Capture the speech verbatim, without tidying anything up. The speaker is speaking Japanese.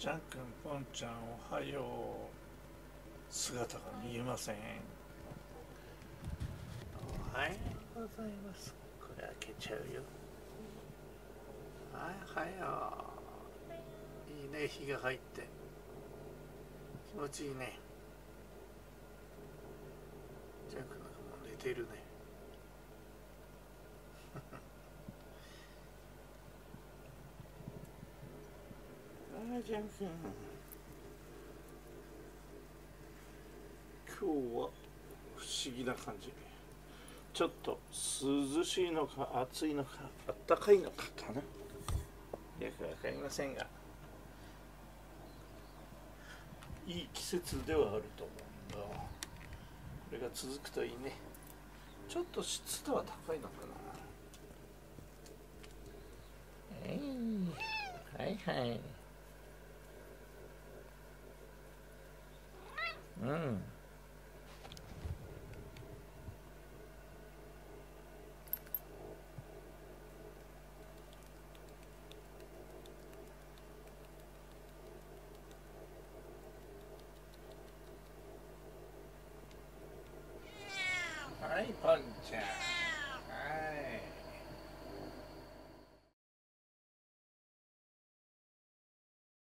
ちゃんくん、ポンちゃんおはよう。姿が見えません。おはようございます。これ開けちゃうよ。はい、はよう。いいね、日が入って気持ちいいね。ちゃんくんなんかもう寝てるね。今日は不思議な感じ。ちょっと涼しいのか暑いのかあったかいのかかな、よくわかりませんが、いい季節ではあると思うんだ。これが続くといいね。ちょっと湿度は高いのかな。はいはいはい、うん。はい、ポンちゃん。